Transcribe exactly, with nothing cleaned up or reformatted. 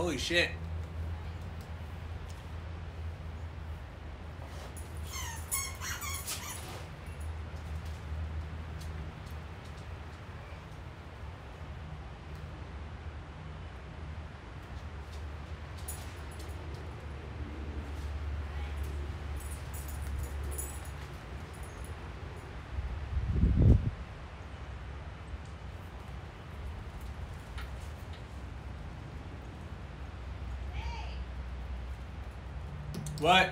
Holy shit. What?